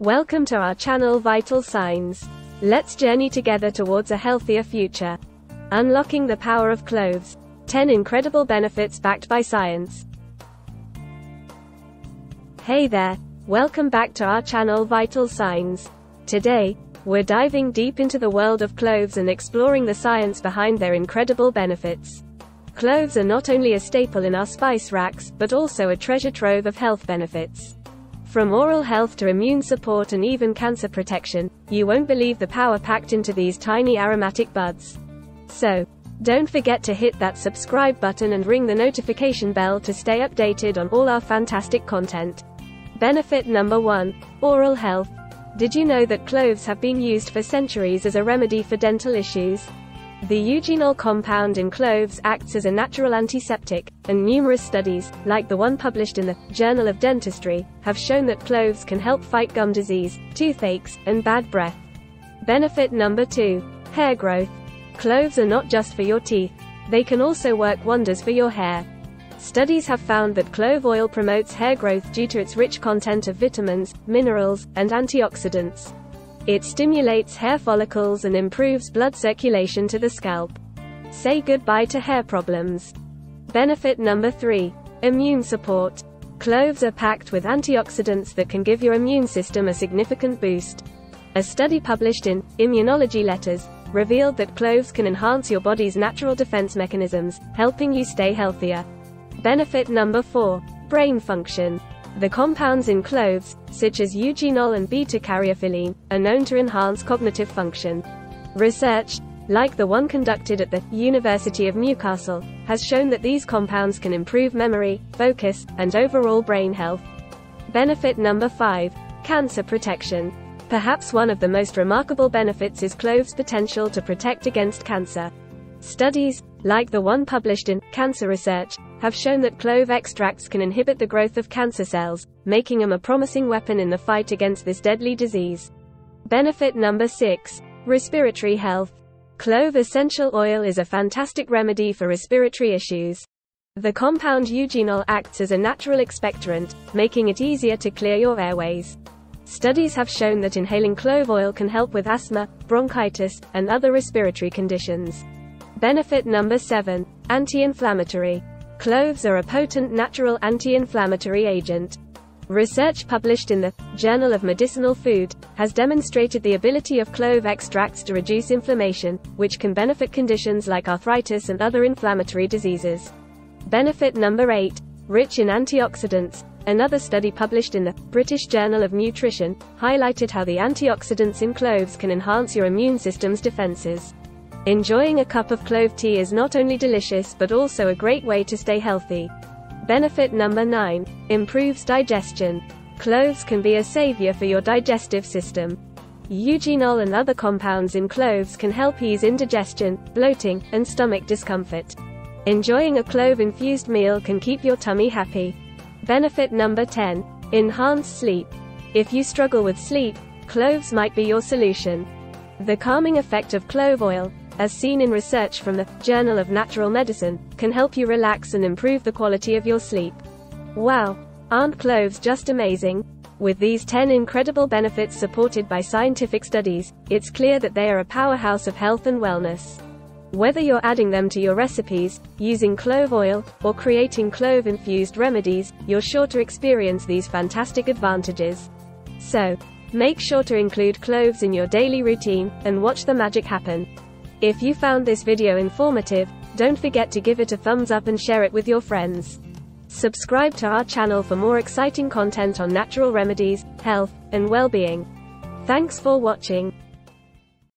Welcome to our channel Vital Signs. Let's journey together towards a healthier future. Unlocking the power of cloves. 10 incredible benefits backed by science. Hey there, welcome back to our channel Vital Signs. Today, we're diving deep into the world of cloves and exploring the science behind their incredible benefits. Cloves are not only a staple in our spice racks, but also a treasure trove of health benefits. From oral health to immune support and even cancer protection, you won't believe the power packed into these tiny aromatic buds. So, don't forget to hit that subscribe button and ring the notification bell to stay updated on all our fantastic content. Benefit number 1. Oral health. Did you know that cloves have been used for centuries as a remedy for dental issues? The eugenol compound in cloves acts as a natural antiseptic, and numerous studies, like the one published in the Journal of Dentistry, have shown that cloves can help fight gum disease, toothaches, and bad breath. Benefit number 2. Hair growth. Cloves are not just for your teeth. They can also work wonders for your hair. Studies have found that clove oil promotes hair growth due to its rich content of vitamins, minerals, and antioxidants. It stimulates hair follicles and improves blood circulation to the scalp. Say goodbye to hair problems. Benefit number 3. Immune support. Cloves are packed with antioxidants that can give your immune system a significant boost. A study published in Immunology Letters revealed that cloves can enhance your body's natural defense mechanisms, helping you stay healthier. Benefit number 4. Brain function. The compounds in cloves, such as eugenol and beta-caryophyllene, are known to enhance cognitive function. Research, like the one conducted at the University of Newcastle, has shown that these compounds can improve memory, focus, and overall brain health. Benefit number 5. Cancer protection. Perhaps one of the most remarkable benefits is cloves' potential to protect against cancer. Studies, like the one published in Cancer Research, have shown that clove extracts can inhibit the growth of cancer cells, making them a promising weapon in the fight against this deadly disease. Benefit number 6. Respiratory health. Clove essential oil is a fantastic remedy for respiratory issues. The compound eugenol acts as a natural expectorant, making it easier to clear your airways. Studies have shown that inhaling clove oil can help with asthma, bronchitis, and other respiratory conditions. Benefit number 7. Anti-inflammatory. Cloves are a potent natural anti-inflammatory agent. Research published in the Journal of Medicinal Food has demonstrated the ability of clove extracts to reduce inflammation, which can benefit conditions like arthritis and other inflammatory diseases. Benefit number 8. Rich in antioxidants. Another study published in the British Journal of Nutrition highlighted how the antioxidants in cloves can enhance your immune system's defenses. Enjoying a cup of clove tea is not only delicious but also a great way to stay healthy. Benefit number 9. Improves digestion. Cloves can be a savior for your digestive system. Eugenol and other compounds in cloves can help ease indigestion, bloating, and stomach discomfort. Enjoying a clove-infused meal can keep your tummy happy. Benefit number 10. Enhanced sleep. If you struggle with sleep, cloves might be your solution. The calming effect of clove oil, as seen in research from the Journal of Natural Medicine, can help you relax and improve the quality of your sleep. Wow! Aren't cloves just amazing? With these 10 incredible benefits supported by scientific studies, it's clear that they are a powerhouse of health and wellness. Whether you're adding them to your recipes, using clove oil, or creating clove-infused remedies, you're sure to experience these fantastic advantages. So, make sure to include cloves in your daily routine, and watch the magic happen. If you found this video informative, don't forget to give it a thumbs up and share it with your friends. Subscribe to our channel for more exciting content on natural remedies, health, and well-being. Thanks for watching.